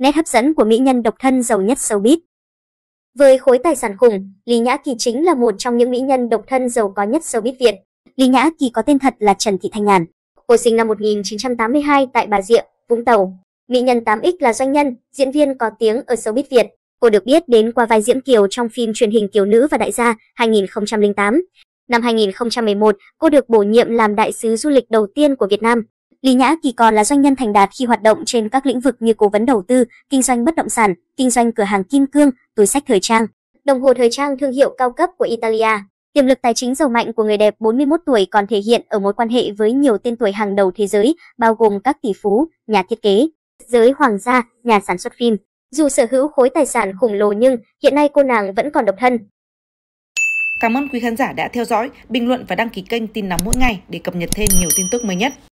nét hấp dẫn của mỹ nhân độc thân giàu nhất showbiz. Với khối tài sản khủng, Lý Nhã Kỳ chính là một trong những mỹ nhân độc thân giàu có nhất showbiz Việt. Lý Nhã Kỳ có tên thật là Trần Thị Thanh Nhàn. Cô sinh năm 1982 tại Bà Rịa, Vũng Tàu. Mỹ nhân 8X là doanh nhân, diễn viên có tiếng ở showbiz Việt. Cô được biết đến qua vai Diễm Kiều trong phim truyền hình Kiều Nữ Và Đại Gia 2008. Năm 2011, cô được bổ nhiệm làm đại sứ du lịch đầu tiên của Việt Nam. Lý Nhã Kỳ còn là doanh nhân thành đạt khi hoạt động trên các lĩnh vực như cố vấn đầu tư, kinh doanh bất động sản, kinh doanh cửa hàng kim cương, túi xách thời trang, đồng hồ thời trang thương hiệu cao cấp của Italia. Tiềm lực tài chính giàu mạnh của người đẹp 41 tuổi còn thể hiện ở mối quan hệ với nhiều tên tuổi hàng đầu thế giới, bao gồm các tỷ phú, nhà thiết kế, giới hoàng gia, nhà sản xuất phim. Dù sở hữu khối tài sản khổng lồ nhưng hiện nay cô nàng vẫn còn độc thân. Cảm ơn quý khán giả đã theo dõi, bình luận và đăng ký kênh Tin Nóng Mỗi Ngày để cập nhật thêm nhiều tin tức mới nhất.